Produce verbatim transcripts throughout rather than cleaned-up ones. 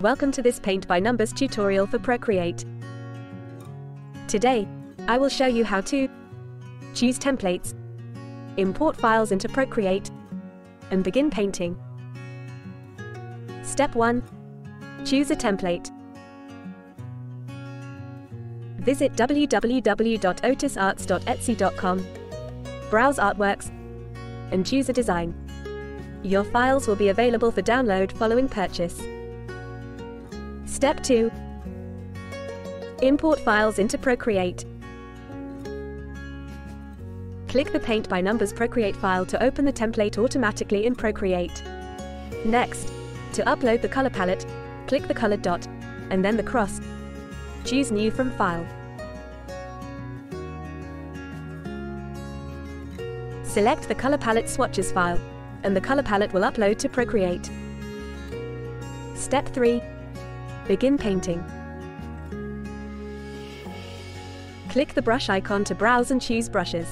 Welcome to this Paint by Numbers tutorial for Procreate. Today, I will show you how to choose templates, import files into Procreate, and begin painting. Step one. Choose a template. Visit w w w dot otisarts dot etsy dot com, browse artworks, and choose a design. Your files will be available for download following purchase. Step two. Import files into Procreate. Click the Paint by Numbers Procreate file to open the template automatically in Procreate. Next, to upload the color palette, click the colored dot, and then the cross. Choose New from File. Select the color palette swatches file, and the color palette will upload to Procreate. Step three. Begin painting. Click the brush icon to browse and choose brushes.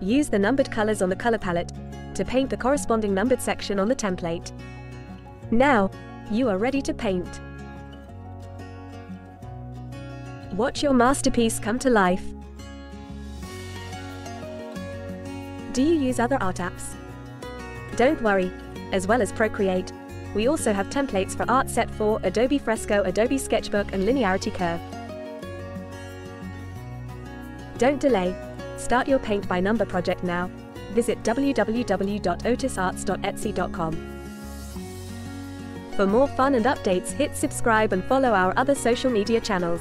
Use the numbered colors on the color palette to paint the corresponding numbered section on the template. Now, you are ready to paint. Watch your masterpiece come to life. Do you use other art apps? Don't worry. As well as Procreate, we also have templates for Art Set four, Adobe Fresco, Adobe Sketchbook, and Linearity Curve. Don't delay. Start your Paint by Number project now. Visit w w w dot otisarts dot etsy dot com. For more fun and updates, hit subscribe and follow our other social media channels.